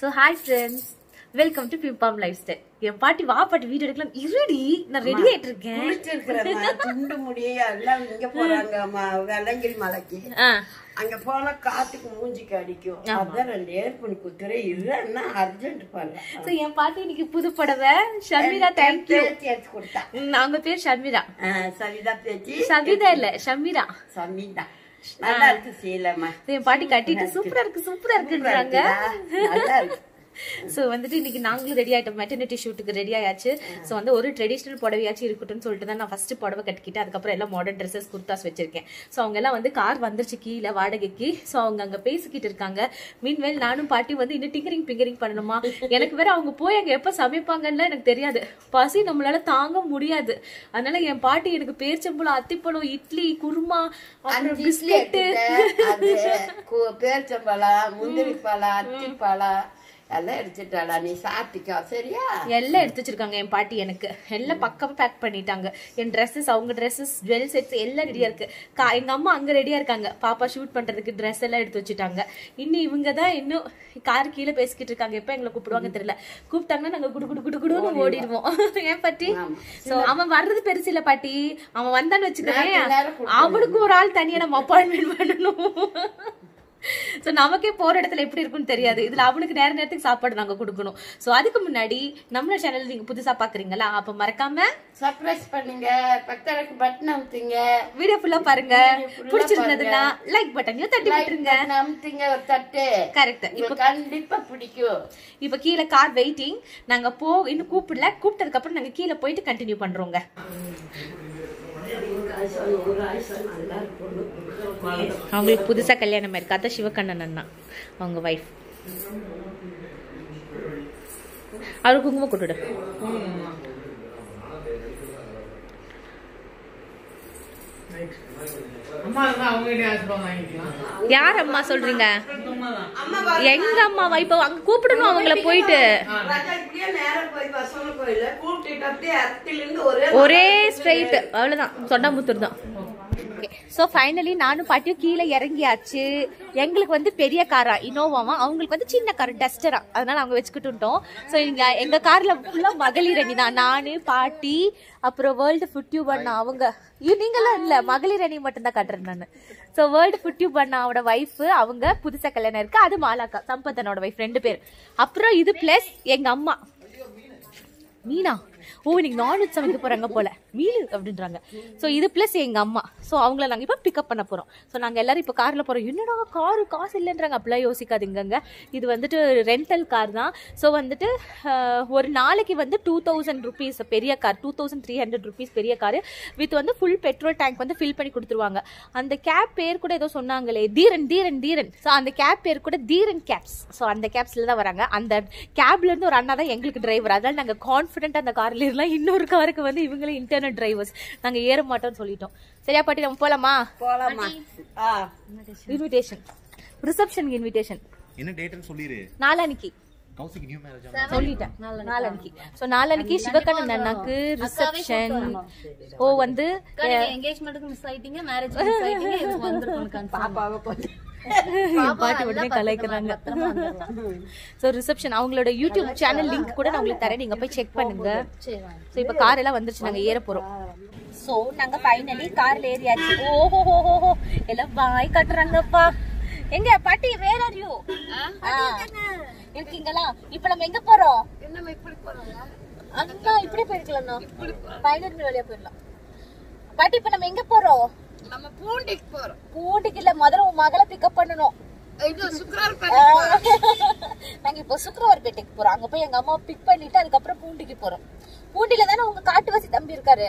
So hi friends, welcome to பிம்பாம் lifestyle. என் பாட்டி வா பாட்டி வீடியோ எடுக்கலாம், இருடி நான் ரெடி ஆயிட்டு இருக்கேன். அங்க போனா காத்துக்கு மூஞ்சிக்கு அடிக்கும், அதான் ரெண்டு ஏற்பு குத்துற இல்லன்னா அர்ஜென்ட் பண்ண. சோ என் பாட்டி இன்னைக்கு புது படவை ஷமீரா தேங்க்யூ தேச்சு கொடுத்தா. அவங்க பேர் ஷமீரா, சவிதா தேச்சி, சவிதா இல்ல ஷமீரா, சமீதா. நல்லா இருக்கு சீலமா, என் பாட்டி கட்டிட்டு சூப்பரா இருக்கு சூப்பரா இருக்குன்றாங்க. சோ வந்துட்டு இன்னைக்கு நாங்களும் ரெடி ஆயிட்டோம், மெட்டர்னிட்டி ஷூட்டுக்கு ரெடி ஆயாச்சு. சோ வந்து ஒரு ட்ரெடிஷ்னல் புடவையாச்சும் இருக்கட்டும்னு சொல்லிட்டு தான் நான் ஃபர்ஸ்ட் புடவை கட்டிக்கிட்டு அதுக்கப்புறம் எல்லாம் மாடர்ன் ட்ரெஸ்ஸஸ் குர்தாஸ் வச்சிருக்கேன். சோ அவங்க எல்லாம் வந்து கார் வந்துருச்சு கீழே வாடகைக்கு. சோ அவங்க அங்க பேசிக்கிட்டு இருக்காங்க. மீன்வேல் நானும் பாட்டி வந்து இன்னும் டிங்கரிங் பண்ணணுமா, எனக்கு வேற அவங்க போய் அங்க எப்ப சமைப்பாங்கன்னு எனக்கு தெரியாது, பசி நம்மளால தாங்க முடியாது. அதனால என் பாட்டி எனக்கு பேரிச்சம்பழம், அத்திப்பழம், இட்லி, குருமா, பிஸ்கெட்டு, பேரிச்சம்பழம், முந்திரி பழம், அத்திப்பழம் எல்லாம் எடுத்துட்டாளா, நீ சாப்பிட்டுக்கா சரியா, எல்லாம் எடுத்து வச்சிருக்காங்க என் பாட்டி. எனக்கு எல்லாம் பக்கமா பேக் பண்ணிட்டாங்க. என் ட்ரெஸ்ஸஸ், அவங்க ட்ரெஸ்ஸஸ், ஜுவல் செட்ஸ் எல்லாம் ரெடியா இருக்கு. எங்க அம்மா அங்க ரெடியா இருக்காங்க, பாப்பா ஷூட் பண்றதுக்கு ட்ரெஸ் எல்லாம் எடுத்து வச்சுட்டாங்க. இன்னும் இவங்க தான் இன்னும் கார் கீழே பேசிக்கிட்டு இருக்காங்க, எப்ப எங்களை கூப்பிடுவாங்க தெரியல. கூப்பிட்டாங்கன்னா நாங்க குடு குடு குடு குடுன்னு ஓடிடுவோம். ஏன் பாட்டி? சோ அவன் வர்றது பெருசு இல்ல பாட்டி, அவன் வந்தான்னு வச்சுக்கோங்க, அவனுக்கு ஒரு ஆள் தனியா நம்ம அப்பாயின்மெண்ட் பண்ணணும். சோ நமக்கே போற இடத்துல எப்படி இருக்குன்னு தெரியாது, இதுல அவனுக்கு நேர நேரத்துக்கு சாப்பாடு நாங்க கொடுக்கணும். சோ அதுக்கு முன்னாடி நம்ம சேனல் நீங்க புதுசா பாக்குறீங்களா, அப்ப மறக்காம சப்ஸ்கிரைப் பண்ணுங்க, பக்கத்துல பட்டன் அமுத்துங்க, வீடியோ ஃபுல்லா பாருங்க, பிடிச்சிருந்ததுன்னா லைக் பட்டனையும் தட்டி விட்டுருங்க, அமுத்துங்க ஒரு தட்டு. கரெக்ட், இப்போ கண்டிப்பா பிடிக்கும். இப்போ கீழே கார் வெயிட்டிங், நாங்க போ இன்னும் கூப்பிடல, கூப்பிட்டதுக்கு அப்புறம் நாங்க கீழே போயிட்டு கண்டினியூ பண்றோங்க. அவங்களுக்கு புதுசா கல்யாணம் ஆயிருக்கு, அதான் சிவகண்ணன் அண்ணா அவங்க வைஃப். அவருக்கு குங்குமம் கொட்டுடு. யார் அம்மா சொல்றீங்க? எங்க அம்மாவா? இப்ப அங்க கூப்பிடணும் அவங்கள போயிட்டு. ஒரே ஸ்ட்ரைட், அவ்வளவுதான், சொண்டாமுத்தூர் தான். சோ ஃபைனலி நானும் பாட்டியும் கீழே இறங்கியாச்சு. எங்களுக்கு வந்து பெரிய காரா இனோவாவா, அவங்களுக்கு வந்து சின்ன கார் டஸ்டரா, அதனால அவங்க வச்சுக்கிட்டுட்டோம். சோ எங்க கார்ல ஃபுல்லா மகளிர் அணி தான், நானு பாட்டி அப்புறம் வேர்ல்டு ஃபுட் டியூப் அண்ணா அவங்க, நீங்களாம் இல்ல மகளிர் அணி மட்டும் தான் கட்டுறேன் நான். சோ வேர்ல்டு ஃபுட் டியூப் அண்ணாவோட ஒய்ஃப், அவங்க புதுசா கல்யாணம் இருக்கு, அது மாலாக்கா சம்பத்தனோட ஒய்ஃப், ரெண்டு பேர். அப்புறம் இது பிளஸ் எங்க அம்மா மீனா, ஓ இன்னைக்கு நான்வெஜ் சமைக்க போறாங்க போல, மீல் அப்படின்றாங்க. சோ இது பிளஸ் எங்க அம்மா. சோ அவங்கள நாங்க இப்ப பிக்கப் பண்ண போறோம். சோ நாங்க எல்லாரும் இப்ப கார்ல போறோம். என்னடா காரு காசு இல்லைன்றாங்க, அப்படிலாம் யோசிக்காதுங்க, இது வந்துட்டு ரெண்டல் கார் தான். சோ வந்துட்டு ஒரு நாளைக்கு வந்து 2000 ருபீஸ் பெரிய கார், 2300 ருபீஸ் பெரிய காரு, வித் வந்து ஃபுல் பெட்ரோல் டேங்க் வந்து ஃபில் பண்ணி கொடுத்துருவாங்க. அந்த கேப் பேர் கூட ஏதோ சொன்னாங்களே, தீரன் தீரன் தீரன். சோ அந்த கேப் பேர் கூட தீரன் கேப்ஸ். சோ அந்த கேப்ஸ்ல தான் வராங்க. அந்த கேப்ல இருந்து ஒரு அண்ணா தான் எங்களுக்கு டிரைவர், அதனால நாங்க கான்ஃபிடென்ட் அந்த கார்ல இருக்கலாம். இன்னொரு காருக்கு வந்து இவங்களே இன்டர்னல் டிரைவர்ஸ், நாங்க ஏற மாட்டோம்னு சொல்லிட்டோம். சரியா பாட்டி, நம்ம போலாமா? போலாமா. இன்விடேஷன், ரிசப்ஷன் இன்விடேஷன் என்ன டேட்னு சொல்லிரு. நாளானிக்கு கௌசிக்கு நியூ மேரேஜ் ஆமா சொல்லிட்டேன், நாளானிக்கு. சோ நாளானிக்கு சிவகண்ணன் அண்ணாக்கு ரிசப்ஷன். ஓ வந்து எங்கேஜ்மென்ட்க்கு மிஸ் ஆயிட்டீங்க, மேரேஜ்க்கு மிஸ் ஆயிட்டீங்க, இது வந்திருக்கும் பாப்பாவை போட்டு பாட்டி உடனே கலைக்கிறாங்க. சோ ரிசப்ஷன் அவங்களோட யூடியூப் சேனல் லிங்க் கூட நான் உங்களுக்கு தரேன், நீங்க போய் செக் பண்ணுங்க. சோ இப்ப கார் எல்லாம் வந்துருச்சு, நாங்க ஏற போறோம். சோ நாங்க ஃபைனலி கார்ல ஏறியாச்சு. ஓஹோ எல்லாம் வாய் கட்டுறாங்கப்பா. எங்க பாட்டி, வேர் ஆர் யூ இருக்கீங்களா? இப்ப நம்ம எங்க போறோம்? நம்ம இப்படி போறோம், அண்ணா இப்படி போயிருக்கலாம், பைலட் வழியா போயிடலாம். பாட்டி இப்ப நம்ம எங்க போறோம்? நம்ம பூண்டிக்கு போறோம். பூண்டிக்கு இல்ல, முதல்ல உன் மகளை பிக்கப் பண்ணணும். நாங்க இப்போ சுக்கரவார்பேட்டைக்கு போறோம், அங்க போய் எங்க அம்மா பிக் பண்ணிட்டு அதுக்கப்புறம் பூண்டிக்கு போறோம். பூண்டில தானே உங்க காட்டுவாசி தம்பி இருக்காரு.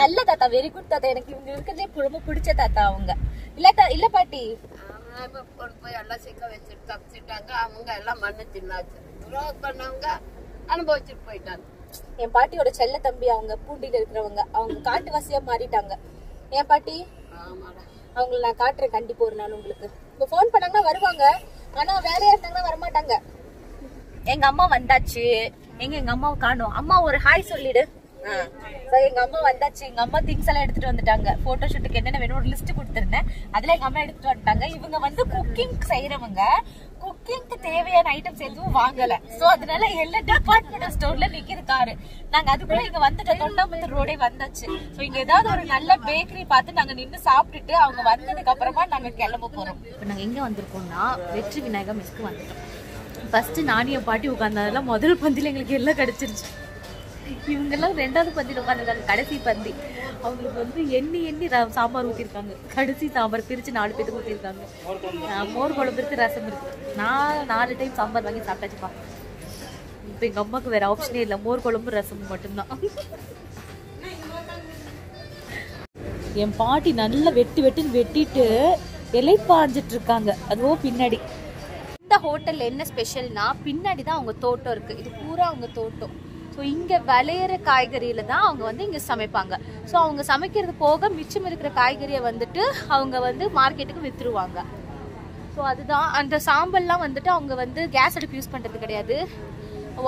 நல்ல தாத்தா, வெரி குட் தாத்தா, எனக்கு இவங்க இருக்கிறதே ரொம்ப பிடிச்ச தாத்தா அவங்க. இல்ல பாட்டி போய் எல்லாம் சிக்க வச்சு தப்பிச்சுட்டாங்க, அவங்க எல்லாம் மண்ணு தின்னாச்சு, துரோகம் பண்ணவங்க அனுபவிச்சுட்டு போயிட்டாங்க. என் பாட்டியோட செல்ல தம்பி அவங்க பூண்டில இருக்கிறவங்க, அவங்க காட்டுவாசியா மாறிட்டாங்க. என் பாட்டி அவங்களை நான் காட்டுறேன் கண்டிப்பா ஒரு நாள் உங்களுக்கு. இப்ப போன் பண்ணாங்கன்னா வருவாங்க, ஆனா வேலையா இருந்தாங்கன்னா வரமாட்டாங்க. எங்க அம்மா வந்தாச்சு. எங்க அம்மாவை காணோம். அம்மா ஒரு ஹாய் சொல்லிடு. எங்க அம்மா வந்தாச்சு. எங்க அம்மா திங்ஸ் எல்லாம் எடுத்துட்டு வந்துட்டாங்க. போட்டோ ஷூட்டுக்கு என்னென்ன வேணும் ஒரு லிஸ்ட் கொடுத்துருந்தேன். அதுல எங்க அம்மா எடுத்துட்டு வந்துட்டாங்க. இவங்க வந்து குக்கிங் செய்யறவங்க, குக்கிங்க்கு தேவையான ஐட்டம்ஸ் எதுவும் வாங்கல. சோ அதனால எல்லா டிபார்ட்மெண்டல் ஸ்டோர்ல நிக்கிருக்காரு. நாங்க அதுக்குள்ள இங்க வந்துட்டு தொண்டாமுத்தூர் ரோடே வந்தாச்சு. சோ இங்க ஏதாவது ஒரு நல்ல பேக்கரி பார்த்து நாங்க நின்று சாப்பிட்டுட்டு அவங்க வந்ததுக்கு அப்புறமா நாங்க கிளம்ப போறோம். இப்ப நாங்க எங்க வந்திருக்கோம்னா வெற்றி விநாயகா மிஸ்க்கு வந்துட்டோம். ஃபர்ஸ்ட் நானிய பாட்டி உட்கார்ந்ததெல்லாம் முதல் பந்தில எங்களுக்கு எல்லாம் கிடைச்சிருச்சு. இவங்கெல்லாம் ரெண்டாவது பந்தியில் உட்காந்துருக்காங்க. கடைசி பந்தி அவங்களுக்கு வந்து எண்ணி சாம்பார் ஊற்றிருக்காங்க. கடைசி சாம்பார் பிரித்து 4 பேருக்கு ஊற்றிருக்காங்க. மோர் குழம்பு இருக்கு, ரசம் இருக்குது. நான் 4 டைம் சாம்பார் வாங்கி சாப்பிட்டாச்சுப்பா. இப்போ எங்கள் அம்மாவுக்கு வேறு ஆப்ஷனே இல்லை, மோர் குழம்பு ரசம் மட்டும்தான். என் பாட்டி நல்லா வெட்டிட்டு இலை பாஞ்சிட்டு இருக்காங்க. அதுவும் பின்னாடி இந்த ஹோட்டலில் என்ன ஸ்பெஷல்னா பின்னாடி தான் அவங்க தோட்டம் இருக்குது. இது பூரா அவங்க தோட்டம். ஸோ இங்கே விளையிற காய்கறியில் தான் அவங்க வந்து இங்கே சமைப்பாங்க. ஸோ அவங்க சமைக்கிறது போக மிச்சம் இருக்கிற காய்கறியை வந்துட்டு அவங்க வந்து மார்க்கெட்டுக்கு விற்றுருவாங்க. ஸோ அதுதான் அந்த சாம்பல்லாம் வந்துட்டு அவங்க வந்து கேஸ் அடுப்பு யூஸ் பண்ணுறது கிடையாது,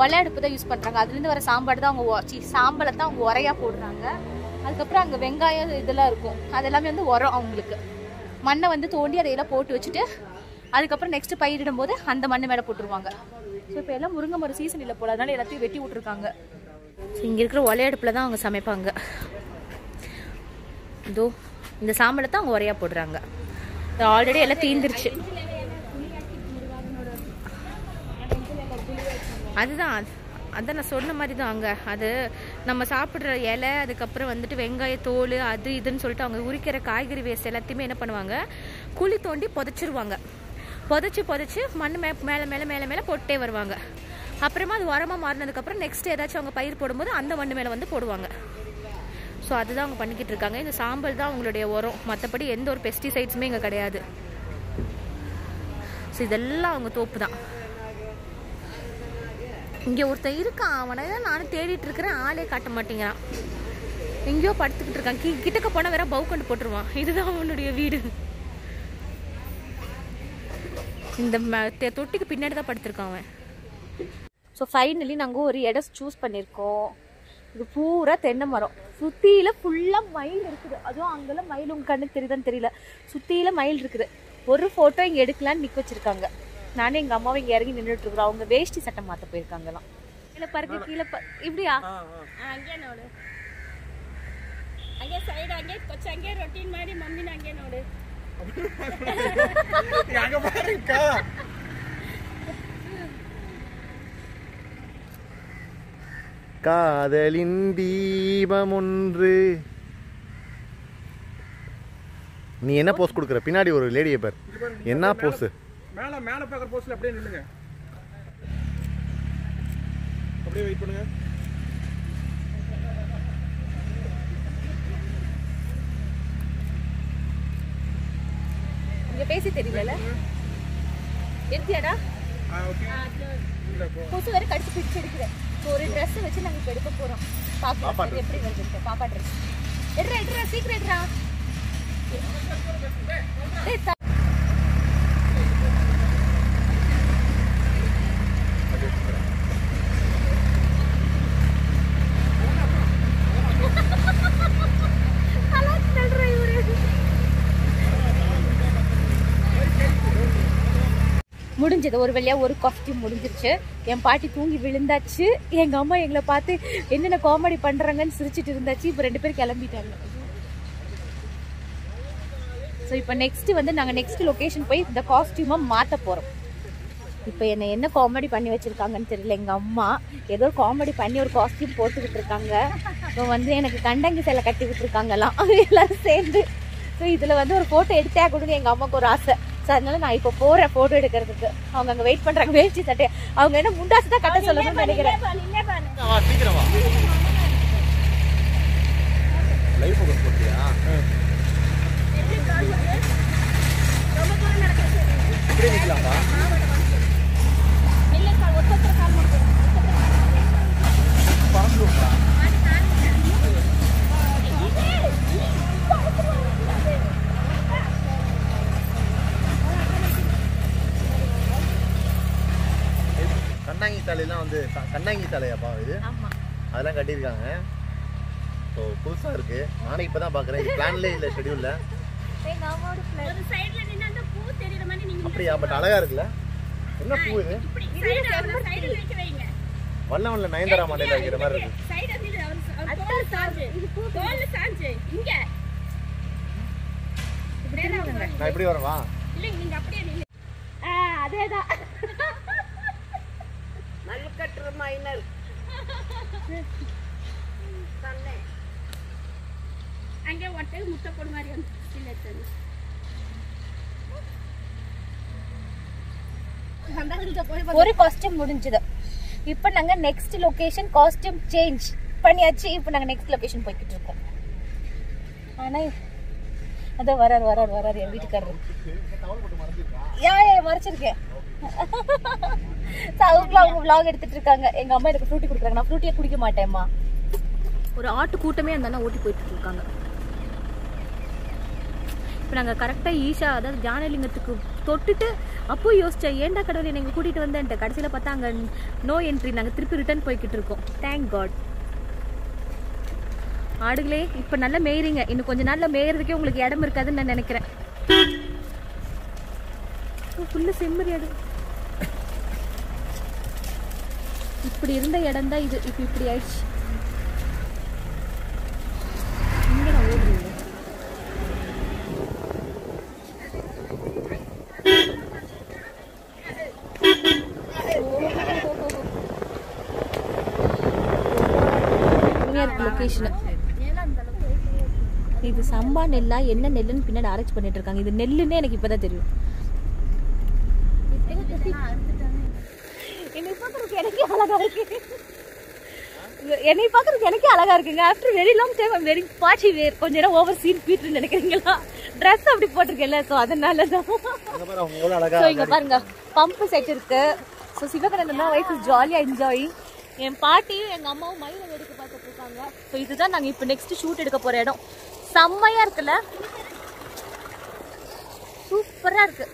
ஒலை அடுப்பு தான் யூஸ் பண்ணுறாங்க. அதுலேருந்து வர சாம்பாடு தான் அவங்க சாம்பலை தான் அவங்க உரையாக போடுறாங்க. அதுக்கப்புறம் அங்கே வெங்காயம் இதெல்லாம் இருக்கும், அதெல்லாமே வந்து உரம். அவங்களுக்கு மண்ணை வந்து தோண்டி அதையெல்லாம் போட்டு வச்சுட்டு அதுக்கப்புறம் நெக்ஸ்ட்டு பயிரிடும் போது அந்த மண்ணை மேலே போட்டுருவாங்க. ஸோ இப்போ எல்லாம் முருங்கை மரம் சீசன் இல்லை போல, அதனால எல்லாத்தையும் வெட்டி விட்டுருக்காங்க. ஸோ இங்கே இருக்கிற ஒலையடுப்பில் தான் அவங்க சமைப்பாங்க. இதோ இந்த சாம்பலை தான் அவங்க ஒரையாக போடுறாங்க. இது ஆல்ரெடி எல்லாம் தீந்துருச்சு. அதுதான் அதான் நான் சொன்ன மாதிரி தான் அங்கே அது நம்ம சாப்பிட்ற இலை, அதுக்கப்புறம் வந்துட்டு வெங்காய தோல் அது இதுன்னு சொல்லிட்டு அவங்க உரிக்கிற காய்கறி வேஸ்ட் எல்லாத்தையுமே என்ன பண்ணுவாங்க, குழி தோண்டி புதைச்சிருவாங்க. புதைச்சு மண் மேலே போட்டே வருவாங்க. அப்புறமா அது உரமாக மாறினதுக்கப்புறம் நெக்ஸ்ட் ஏதாச்சும் அவங்க பயிர் போடும்போது அந்த மண் மேலே வந்து போடுவாங்க. ஸோ அதுதான் அவங்க பண்ணிக்கிட்டு இருக்காங்க. இந்த சாம்பல் தான் அவங்களுடைய உரம், மற்றபடி எந்த ஒரு பெஸ்டிசைட்ஸுமே இங்கே கிடையாது. ஸோ இதெல்லாம் அவங்க தோப்பு தான். இங்கே ஒருத்தன் இருக்கான், அவனை தான் நானும் தேடிட்டு இருக்கிறேன், ஆளே காட்ட மாட்டேங்கிறான். எங்கேயோ படுத்துக்கிட்டு இருக்கான். கிட்டக்க போனால் வேற பவுக்கண்டு போட்டுருவான். இதுதான் அவனுடைய வீடு. இந்த தொட்டிக்கு பின்னாடி தான் படுத்துருக்கான் அவன். ஸோ ஃபைனலி நாங்கள் ஒரு இடம் சூஸ் பண்ணியிருக்கோம். இது பூரா தென்னை மரம், சுற்றியில் ஃபுல்லாக மயில் இருக்குது. அதுவும் அங்கெல்லாம் மயில் உங்கள் கண்ணுக்கு தெரியுதான்னு தெரியல, சுற்றியில் மயில் இருக்குது. ஒரு ஃபோட்டோ இங்கே எடுக்கலான்னு நிற்க வச்சுருக்காங்க. நானே எங்கள் அம்மாவை இங்கே இறங்கி நின்றுட்டு இருக்கிறோம். அவங்க வேஷ்டி சட்டை மாற்ற போயிருக்காங்கலாம். இல்லை பருக்கு கீழே இப்படியா அங்கே சைடு அங்கே கொஞ்சம் அங்கே ரொட்டீன் மாதிரி மம்மி நான் அங்கே நோடு. காதலின் தீபம் ஒன்று. நீ என்ன போஸ் கொடுக்குற? பின்னாடி ஒரு லேடியை பேர் என்ன போஸ்? மேல மேல பாக்குற போஸ்ல அப்படியே நில்லுங்க, அப்படியே வெயிட் பண்ணுங்க. இங்க பேசி தெரியல எத்தியாடா. ஓகே, கொசு வேற கடிச்சு பிடிச்சு எடுக்குது. ஒரு Dress வச்சு நாங்க எடுக்க போறோம். பாப்பா எப்படி வந்துருக்கு? பாப்பா Dress எடுறா சீக்கிரம்டா. முடிஞ்சது, ஒரு வழியாக ஒரு காஸ்டியூம் முடிஞ்சிருச்சு. என் பாட்டி தூங்கி விழுந்தாச்சு. எங்கள் அம்மா எங்களை பார்த்து என்னென்ன காமெடி பண்ணுறாங்கன்னு சிரிச்சுட்டு இருந்தாச்சு. இப்போ 2 பேர் கிளம்பிட்டாங்க. ஸோ இப்போ நெக்ஸ்ட்டு வந்து நாங்கள் நெக்ஸ்ட் லொக்கேஷன் போய் இந்த காஸ்டியூமை மாற்ற போகிறோம். இப்போ என்ன காமெடி பண்ணி வச்சுருக்காங்கன்னு தெரியல. எங்கள் அம்மா ஏதோ காமெடி பண்ணி ஒரு காஸ்டியூம் போட்டுக்கிட்டு இருக்காங்க. இப்போ வந்து எனக்கு கண்டங்கி சிலை கட்டி விட்டுருக்காங்கலாம் எல்லோரும் சேர்ந்து. ஸோ இதில் வந்து ஒரு ஃபோட்டோ எடுத்தே கொடுங்க, எங்கள் அம்மாவுக்கு ஒரு ஆசை. ஸோ அதனால நான் இப்போ போகிறேன் ஃபோட்டோ எடுக்கிறதுக்கு. அவங்க அங்கே வெயிட் பண்ணுறாங்க. வேஷ்டி சட்டை அவங்க என்ன முண்டாசு தான் கட்ட சொல்லணும்னு நினைக்கிறேன். கண்ணாங்கி தலையப்பா இது, அதெல்லாம் கட்டியிருக்காங்க. ஸோ புதுசாக இருக்குது. நானே இப்போ தான் பார்க்குறேன், இது பிளான்லேயே இல்லை, ஷெடியூலில். அப்படியா? பட் அழகாக இருக்குல்ல, என்ன பூ இது? வல்ல வல்ல நயன்தாரா மாடலில் வைக்கிற மாதிரி இருக்குது. நான் இப்படி வரவா? அதேதான் மல்கற்று மைனர் தன்னை அங்கே ஒட்டை முட்டை போடு மாதிரி வந்துச்சு. ஒரு காஸ்டியூம் முடிஞ்சது. இப்போ நாங்கள் நெக்ஸ்ட் லொகேஷன் காஸ்டியூம் சேஞ்ச் பண்ணியாச்சு. இப்போ நாங்கள் நெக்ஸ்ட் லொகேஷன் போய்கிட்டு இருக்கோம். ஆனால் அதான் வராரு வராரு வராரு என் வீட்டுக்காரர். ஏன் மறைச்சிருக்கேன்? அவங்க விளாக் எடுத்துட்டு இருக்காங்க. எங்க அம்மா எனக்கு ஃப்ரூட்டி கொடுக்குறாங்க. நான் ஃப்ரூட்டியை குடிக்க மாட்டேம்மா. ஒரு ஆட்டு கூட்டமே அந்த ஓட்டி போயிட்டு இருக்காங்க. இப்போ நாங்கள் கரெக்டாக ஈஷா அதாவது ஜானலிங்கத்துக்கு தொட்டுட்டு அப்போ யோசிச்சேன், ஏண்டா கடவுள் என்னை கூட்டிகிட்டு வந்தேன்ட்டு. கடைசியில் பார்த்தா அங்கே நோ என்ட்ரி. நாங்கள் திருப்பி ரிட்டர்ன் போய்கிட்டு இருக்கோம். Thank God. ஆடுகளே இப்போ நல்லா மேயிறீங்க. இன்னும் கொஞ்ச நாள்ல மேயறதுக்கே உங்களுக்கு இடம் இருக்காதுன்னு நான் நினைக்கிறேன். செம்மறி ஆடு இப்படி இருந்த இடம் தான் இது. இப்போ இப்படி ஆயிடுச்சு. இங்கே நான் ஓடுறேன். லொகேஷன் இது சம்பா நெல்லா என்ன நெல்லுன்னு பின்னாடி ஆராய்ச்சி பண்ணிட்டு இருக்காங்க. இது நெல்லுன்னு எனக்கு இப்பதான் தெரியும். என்னை பாக்குறதுக்கு எனக்கே அழகா இருக்குங்க. After very long time I'm wearing party wear. கொஞ்ச நேரம் ஓவர் சீன் பீட்னு நினைக்கிறீங்களா? ட்ரெஸ் அப்படி போட்டிருக்கேன்ல, ஸோ அதனாலதான். இங்க பாருங்க பம்பு செட் இருக்கு. ஸோ சிவகரன் வைஃப் இஸ் ஜாலியா என்ஜாய். என் பாட்டியும் எங்கள் அம்மாவும் மயிலை எடுக்க பார்த்துட்டு இருக்காங்க. ஸோ இதுதான் நாங்கள் இப்போ நெக்ஸ்ட் ஷூட் எடுக்க போகிற இடம். செம்மையாக இருக்குல்ல, சூப்பராக இருக்கு.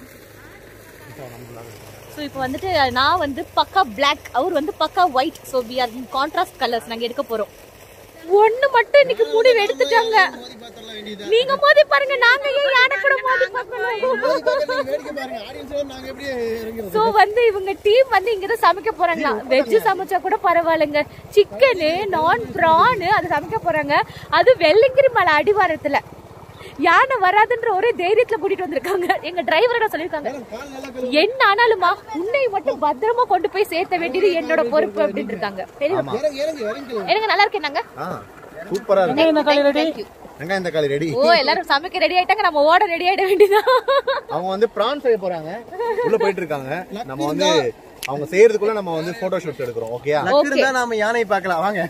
ஸோ இப்போ வந்துட்டு நான் வந்து பக்கா பிளாக், அவர் வந்து பக்கா white. So we are contrast colours நாங்கள் எடுக்க போகிறோம். ஒன்று மட்டும் இன்னைக்கு முடிவு எடுத்துட்டாங்க. நீங்க மோதி பாருங்க, நாங்க ஏன் யானை கூட மோதி பார்க்கணும். சோ வந்து இவங்க டீம் வந்து இங்க தான் சமைக்க போறாங்களா? வெஜ் சமைச்சா கூட பரவாயில்லைங்க, சிக்கனு நான் பிரான் அது சமைக்க போறாங்க. அது வெள்ளங்கிரி மலை அடிவாரத்துல. யானை வராதுன்ற ஒரே தைரியத்துல கூட்டிட்டு வந்திருக்காங்க. எங்க டிரைவரோட சொல்லிருக்காங்க, என்ன ஆனாலுமா உன்னை மட்டும் பத்திரமா கொண்டு போய் சேர்த்த வேண்டியது என்னோட பொறுப்பு அப்படின்னு இருக்காங்க. எனக்கு நல்லா இருக்கேன். நாங்க சூப்பரா இருக்கு. வெங்காயம் தக்காளி ரெடி. ஓ எல்லாரும் சமைக்க ரெடி ஆயிட்டாங்க. நம்ம ஓட ரெடி ஆயிட வேண்டியதா. அவங்க வந்து பிரான் செய்ய போறாங்க. உள்ள போயிட்டு இருக்காங்க. நம்ம வந்து அவங்க செய்யறதுக்குள்ள நம்ம வந்து போட்டோ ஷூட் எடுக்கிறோம். ஓகேயா? லக்கிருந்தா நாம யானை பார்க்கலாம் வாங்க.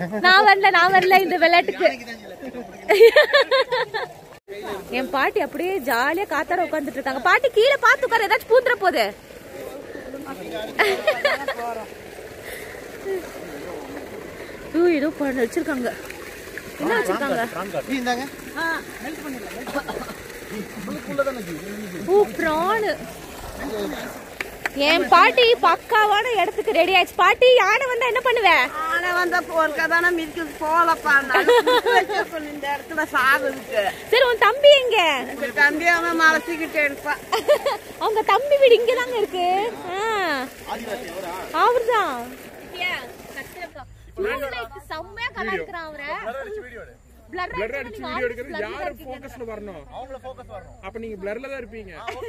நான் வரல இந்த விளையாட்டுக்கு. என் பாட்டி அப்படியே ஜாலியா காத்தாட உட்கார்ந்துட்டு இருக்காங்க. பாட்டி கீழே பார்த்து உட்கார, ஏதாச்சும் பூந்துற போது. ஏதோ பண்ண வச்சிருக்காங்க. என்ன வச்சிருக்காங்க? இந்தாங்க. மெல்ட் பண்ணிடலாம். ஓ பிரான். ஏன் பாட்டி பக்காவான இடத்துக்கு ரெடி ஆயிச்சு. பாட்டி யானை வந்தா என்ன பண்ணுவே? யானை வந்தா போறக்கதான மிதிக்கு போலப்பா. நான் இந்த இடத்துல சாவுக்கு. சரி உன் தம்பி எங்க? உன் தம்பி அவன் மறைச்சிக்கிட்டே இருப்பான். அவங்க தம்பி வீடு இங்க தாங்க இருக்கு. அவர்தான் செம்மையா கலா இருக்கிறான். அவரை பிளர் அடிச்சு வீடியோ எடுக்கிறது. யாரு ஃபோக்கஸ்ல வரணும்? அவங்கள ஃபோக்கஸ் வரணும். அப்ப நீங்க பிளர்ல தான் இருப்பீங்க. ஓகே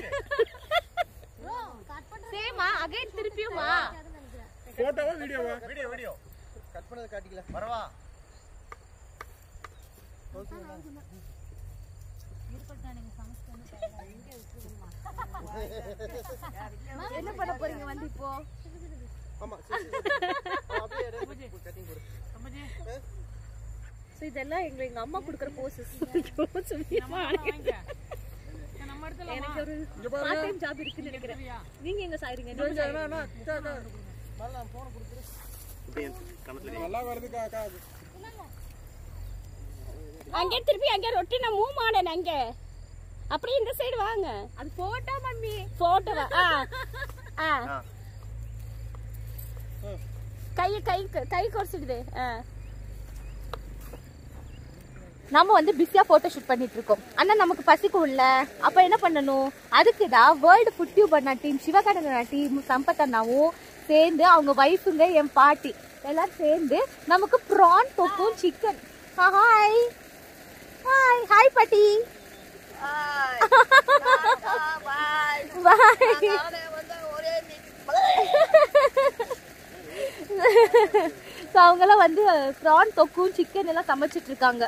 ப்ரோ கட் பண்ணு. சேமா அகைன் திருப்பியுமா? போட்டோவா வீடியோவா? வீடியோ கட் பண்ணத காட்டிக்கல வரவா. நீங்க சமஸ்தன பாருங்க. எங்க இருக்குமா? என்ன பண்ண போறீங்க வந்து இப்போ? ஆமா சரி அப்படியே கட்டிங் கொடு சமஜி. சோ இதெல்லாம் எங்க அம்மா குடுக்குற போசஸ். எனக்கு ஒரு பார்ட் டைம் ஜாப் இருக்குன்னு நினைக்கிறேன். நீங்க எங்க சாயிரீங்க? நான் போன் குடுக்குறேன். நல்லா வருதுக்கா கா. அங்க திருப்பி அங்க ரொட்டினா மூவ் மாடன அங்க. அப்படியே இந்த சைடு வாங்க. அது போட்டோ மம்மி. போட்டோவா? ஆ. கை கை கை கோர்சிடுதே. நம்ம வந்து பிஸியாக ஃபோட்டோ ஷூட் பண்ணிகிட்ருக்கோம். ஆனால் நமக்கு பசிக்கும்ல, அப்போ என்ன பண்ணணும்? அதுக்கு தான் வேர்ல்டு ஃபுட் டியூபர் டீம் சிவகணன டீம் சம்பத் அண்ணாவும் சேர்ந்து அவங்க வைஃபுங்க என் பாட்டி எல்லாம் சேர்ந்து நமக்கு ப்ரான் தொக்கும் சிக்கன். ஹாய் ஹாய் ஹாய் பாட்டி. ஸோ அவங்களாம் வந்து ப்ரான் தொக்கும் சிக்கன் எல்லாம் சமைச்சிட்டு இருக்காங்க.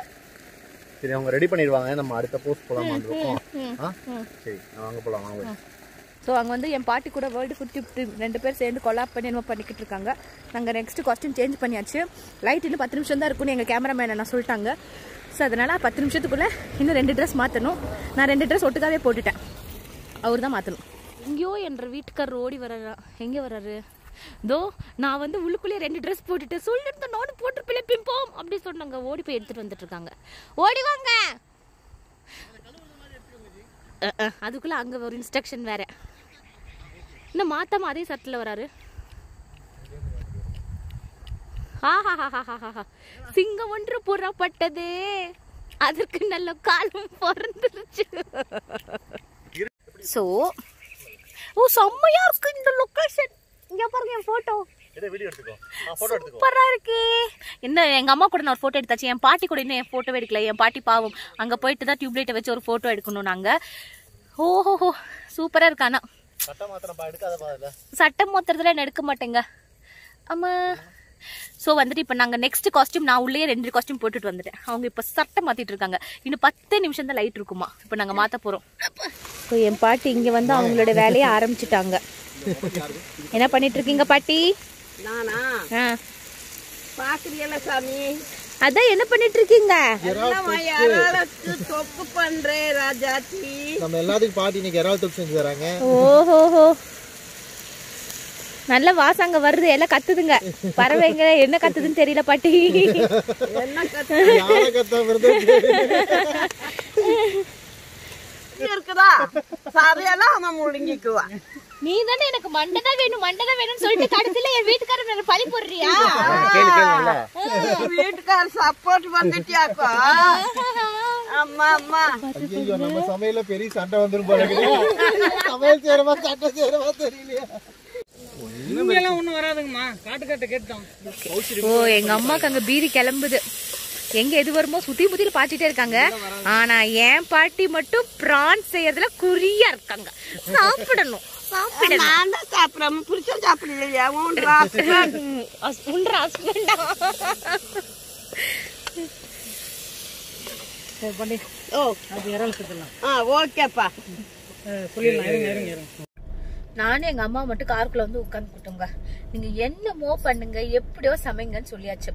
சரி, அவங்க ரெடி பண்ணிடுவாங்க. நம்ம அடுத்த போஸ்ட் போகலாமா இருக்கோம். சரி, வாங்க போகலாம் வாங்க. ஸோ அவங்க வந்து என் பாட்டி கூட வேர்ல்டு ஃபுட் டியூப் ரெண்டு பேர் சேர்ந்து கொலாப் பண்ணி நம்ம பண்ணிக்கிட்டு இருக்காங்க. நாங்கள் நெக்ஸ்ட்டு காஸ்ட்யூம் சேஞ்ச் பண்ணியாச்சு. லைட் இன்னும் 10 நிமிஷம் தான் இருக்குன்னு எங்கள் கேமராமேன் நான் சொல்லிட்டாங்க. ஸோ அதனால் 10 நிமிஷத்துக்குள்ளே இன்னும் 2 ட்ரெஸ் மாற்றணும். நான் 2 ட்ரெஸ் ஒட்டுக்காவே போட்டுட்டேன். அவர் தான் மாற்றணும். எங்கேயோ என்ற வீட்டுக்காரர் ஓடி வர்றா. எங்கே வர்றாரு? தோ நான் வந்து உள்ளுக்குள்ளேயே 2 ட்ரெஸ் போட்டுட்டு சொல்லிட்டு நானும் போட்டிருப்பிலே பிம்போம் அப்படி சொன்னாங்க. ஓடி போய் எடுத்துகிட்டு வந்துட்டு இருக்காங்க. ஓடிவாங்க. அதுக்குள்ளே அங்கே ஒரு இன்ஸ்ட்ரக்ஷன் வேறு. இன்னும் மாத்தாமல் அதே சட்டில் வராரு. ஆஹாஹாஹாஹா, சிங்கம் ஒன்று புறப்பட்டதே, அதற்கு நல்ல காலம் பிறந்துருச்சு. ஸோ ஓ செம்மையா இருக்கு இந்த லொக்கேஷன். இங்கே பாருங்க என் ஃபோட்டோ. சூப்பராக இருக்கு. என்ன, எங்கள் அம்மா கூட நான் ஒரு ஃபோட்டோ எடுத்தாச்சு. என் பாட்டி கூட இன்னும் என் ஃபோட்டோ எடுக்கல. என் பாட்டி பாவம் அங்கே போயிட்டு தான் டியூப்லைட்டை வச்சு ஒரு ஃபோட்டோ எடுக்கணும் நாங்கள். ஓஹோஹோ, சூப்பராக இருக்கு. ஆனால் சட்டம் மாத்திரத்தில் என்ன எடுக்க மாட்டேங்க. ஆமாம். ஸோ வந்துட்டு இப்போ நாங்கள் நெக்ஸ்ட் காஸ்ட்யூம் நான் உள்ளே 2 காஸ்ட்யூம் போட்டுட்டு வந்துட்டேன். அவங்க இப்போ சட்டை மாற்றிட்டு இருக்காங்க. இன்னும் 10 நிமிஷம் தான் லைட் இருக்குமா. இப்போ நாங்கள் மாற்ற போகிறோம். ஸோ என் பாட்டி இங்கே வந்து அவங்களோட வேலையை ஆரம்பிச்சுட்டாங்க. என்ன பண்ணிட்டு இருக்கீங்க பாட்டி? நானா பாக்குறீங்களா சாமி? அதான் என்ன பண்ணிட்டு இருக்கீங்க? தொப்பு பண்றேன் ராஜாச்சி. நம்ம எல்லாத்துக்கும் பாட்டி இன்னைக்கு எறால் தொப்பு செஞ்சு தராங்க. ஓஹோஹோ, நல்ல வாசங்க வருது. எல்லாம் கத்துதுங்க பறவைங்க. என்ன கத்துதுன்னு தெரியல பாட்டி. என்ன கத்துது? இருக்குதா சாரியெல்லாம் அவன் முழுங்கிக்குவா. நீ தானே எனக்கு மண்டதான் வேணும் மண்டதான் வேணும்னு சொல்லிட்டு கடைசியில என் வீட்டுக்காரர் பழி போடுறியா? வீட்டுக்கார சப்போர்ட் வந்துட்டியாக்கா? அம்மா அம்மா நம்ம சமையல பெரிய சண்டை வந்துரும் போல இருக்கு. சமையல் சேரமா சண்டை சேரமா தெரியலையா? இங்கெல்லாம் ஒண்ணு வராதுங்கம்மா. காட்டு காட்ட கேட்டோம். ஓ எங்க அம்மாக்கு அங்க பீதி கிளம்புது. எங்க எது வருமோ சுத்தி முத்தில பாத்துட்டே இருக்காங்க. ஆனா என் பாட்டி மட்டும் பிரான் செய்யறதுல குறியா இருக்காங்க. சாப்பிடணும் சாப்பிடணும். நானும் எங்கள் அம்மா மட்டும் காருக்குள்ளே வந்து உட்காந்துக்கிட்டோங்க. நீங்கள் என்னமோ பண்ணுங்க எப்படியோ சமைங்கன்னு சொல்லியாச்சு.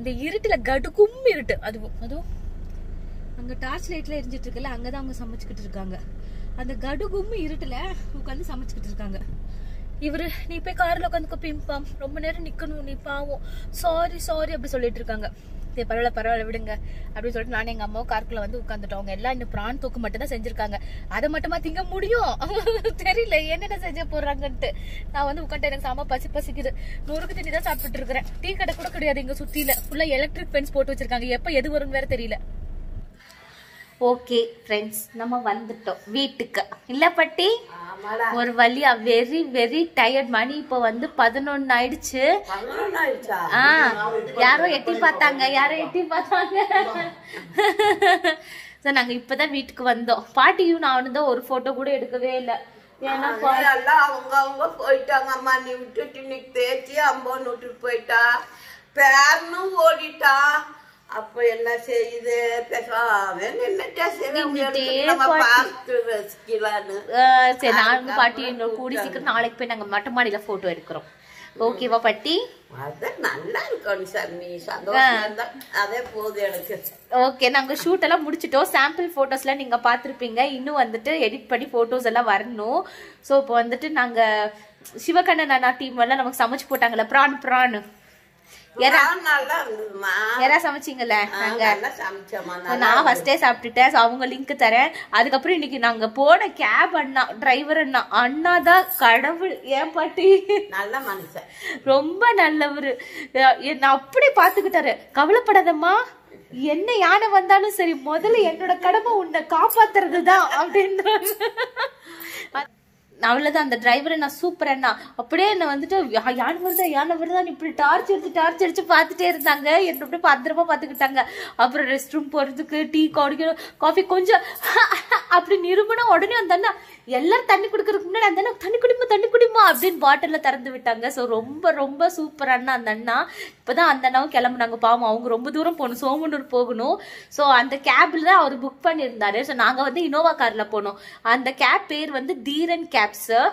இந்த இருட்டில் கடுக்கும் இருட்டு. அதுவும் அங்கே டார்ச் லைட்டில் எரிஞ்சிட்டு இருக்குல்ல, அங்கே தான் அவங்க சமைச்சிக்கிட்டு இருக்காங்க. அந்த கடுகும் இருட்டில் உட்காந்து சமைச்சிக்கிட்டு இருக்காங்க. இவர் நீ போய் காரில் உட்காந்துக்கோ பிம்பாம், ரொம்ப நேரம் நிற்கணும் நீ பாவோம், சாரி சாரி அப்படி சொல்லிட்டு இருக்காங்க. பரவாயில்ல பரவாயில்ல விடுங்க அப்படின்னு சொல்லிட்டு நானும் எங்கள் அம்மாவும் கார்க்குள்ளே வந்து உட்காந்துட்டோம். அவங்க எல்லாம் இன்னும் பிரான் தொக்கு மட்டும் தான் செஞ்சுருக்காங்க. அதை மட்டுமா திங்க முடியும்? தெரியல என்னென்ன செஞ்ச போடுறாங்கன்ட்டு நான் வந்து உட்காந்துட்டு எனக்கு சாமா பசி பசிக்குது. 100க்கு தண்ணி தான் சாப்பிட்டுட்டு இருக்கிறேன். டீ கடை கூட கிடையாது இங்கே சுற்றியில். ஃபுல்லாக எலக்ட்ரிக் ஃபென்ஸ் போட்டு வச்சுருக்காங்க. எப்போ எது வரும்னு வேறு தெரியல. ஓகே ஃப்ரெண்ட்ஸ், நம்ம வந்துட்டோம் வீட்டுக்கு. இல்லை பாட்டி ஒரு வழியா. Very very tired. மணி இப்போ வந்து 11 ஆயிடுச்சு. ஆ யாரோ எட்டி பார்த்தாங்க, யாரோ எட்டி பார்த்தாங்க. சார் நாங்கள் இப்போ தான் வீட்டுக்கு வந்தோம். பாட்டியும் நானும் தான் ஒரு ஃபோட்டோ கூட எடுக்கவே இல்லை. ஏன்னா அவங்க அவங்க போயிட்டாங்க. அம்மா நீ விட்டுட்டு இன்னைக்கு தேய்ச்சி அம்பான்னு விட்டுட்டு போயிட்டா. பேரனும் ஓடிட்டா. அப்போ என்ன செய்யுது? சரி நானும் பாட்டி கூடி சீக்கிரம் நாளைக்கு போய் நாங்கள் மொட்டை மாடியில போட்டோ எடுக்கிறோம். ஓகேவா பாட்டி? நல்லா இருக்கும். அதே போதும் எனக்கு. ஓகே, நாங்கள் ஷூட் எல்லாம் முடிச்சிட்டோம். சாம்பிள் போட்டோஸ்லாம் நீங்க பார்த்துருப்பீங்க. இன்னும் வந்துட்டு எடிட் பண்ணி போட்டோஸ் எல்லாம் வரணும். ஸோ இப்போ வந்துட்டு நாங்க சிவகண்ணன் அண்ணா டீம் எல்லாம் நமக்கு சமைச்சு போட்டாங்கல்ல பிரான் பிரான் சமைச்சிங்கல்ல. நான் ஃபர்ஸ்டே சாப்பிட்டுட்டேன். அவங்க லிங்க் தரேன். அதுக்கப்புறம் இன்னைக்கு நாங்க போன கேப் அண்ணா டிரைவர் அண்ணா அண்ணாதான் கடவுள். ஏன் பாட்டி நல்ல மனுஷன், ரொம்ப நல்லவர். என்ன அப்படி பாத்துக்கிட்டாரு. கவலைப்படாதம்மா என்ன யானை வந்தாலும் சரி முதல்ல என்னோட கடமை உன்னை காப்பாத்துறது தான் அப்படின்ற அவ்வளோதான். அந்த டிரைவரை நான் சூப்பர் அண்ணா அப்படியே என்னை வந்துட்டு யானை வருதா யானை வருதான்னு இப்படி டார்ச் அடிச்சு பார்த்துட்டே இருந்தாங்க. என்ன அப்படியே பத்திரமா பார்த்துக்கிட்டாங்க. அப்புறம் ரெஸ்ட் ரூம் போகிறதுக்கு டீ குடிக்கணும் காஃபி கொஞ்சம் அப்படி நிரூபணா உடனே வந்தாண்ணா எல்லாரும் தண்ணி குடிக்கிறதுக்கு முன்னாடி அந்த அண்ணா தண்ணி குடிமா அப்படின்னு பாட்டிலில் திறந்து விட்டாங்க. ஸோ ரொம்ப ரொம்ப சூப்பர் அண்ணா அந்த அண்ணா. இப்போ தான் அந்த அண்ணாவும் கிளம்புனாங்க. பாவம் அவங்க ரொம்ப தூரம் போகணும், சோமனூர் போகணும். ஸோ அந்த கேபில் தான் அவர் புக் பண்ணியிருந்தாரு. ஸோ நாங்கள் வந்து இனோவா காரில் போனோம். அந்த கேப் பேர் வந்து தீரன் கேப் சார்.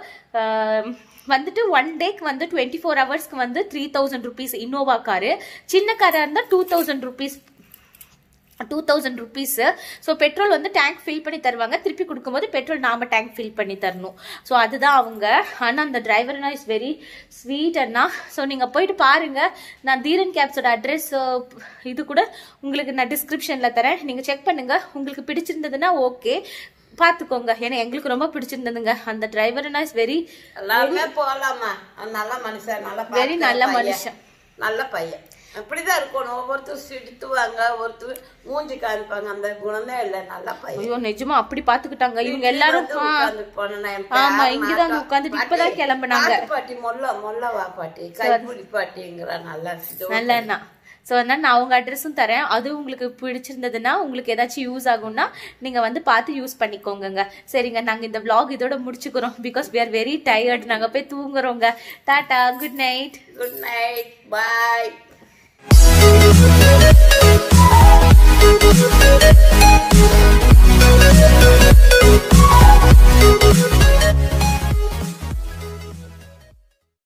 வந்துட்டு ஒன் டேக்கு வந்து 24 ஹவர்ஸ்க்கு வந்து 3000 ருபீஸ் இனோவா காரு. சின்ன காராக இருந்தால் 2000 ருபீஸ். ஸோ பெட்ரோல் வந்து டேங்க் ஃபில் பண்ணி தருவாங்க. திருப்பி கொடுக்கும்போது பெட்ரோல் நாம டேங்க் ஃபில் பண்ணி தரணும். ஸோ அதுதான் அவங்க. ஆனால் அந்த டிரைவர்னா இஸ் வெரி ஸ்வீட் அண்ணா. ஸோ நீங்கள் போயிட்டு பாருங்கள். நான் தீரன் கேப்ஸோட அட்ரஸ் இது கூட உங்களுக்கு நான் டிஸ்கிரிப்ஷனில் தரேன். நீங்கள் செக் பண்ணுங்கள். உங்களுக்கு பிடிச்சிருந்ததுன்னா ஓகே பாத்துக்கோங்க. ஏன்னா எங்களுக்கு ரொம்ப பிடிச்சிருந்ததுங்க அந்த டிரைவர். இஸ் வெரி போகலாமா நல்ல மனுஷன், வெரி நல்ல மனுஷன், நல்ல பையன். அப்படிதான் இருக்கணும். ஒவ்வொருத்தரும் சிடுத்துவாங்க, ஒவ்வொருத்தர் மூஞ்சி காமிப்பாங்க. அந்த குணமே இல்லை, நல்ல பையன். ஐயோ நிஜமா அப்படி பாத்துக்கிட்டாங்க இவங்க எல்லாரும். ஆமா இங்கதாங்க உட்காந்துட்டு இப்பதான் கிளம்பினாங்க. பாட்டி மொல்லவா பாட்டி கைப்புலி பாட்டிங்கிற நல்ல. ஸோ அதனால் நான் அவங்க அட்ரெஸும் தரேன். அது உங்களுக்கு பிடிச்சிருந்ததுன்னா உங்களுக்கு ஏதாச்சும் யூஸ் ஆகும்னா நீங்கள் வந்து பார்த்து யூஸ் பண்ணிக்கோங்க. சரிங்க, நாங்கள் இந்த விளாக் இதோட முடிச்சுக்கிறோம். Because we are very tired. நாங்கள் போய் தூங்குறோங்க. Tata, good night. Good night, பாய்.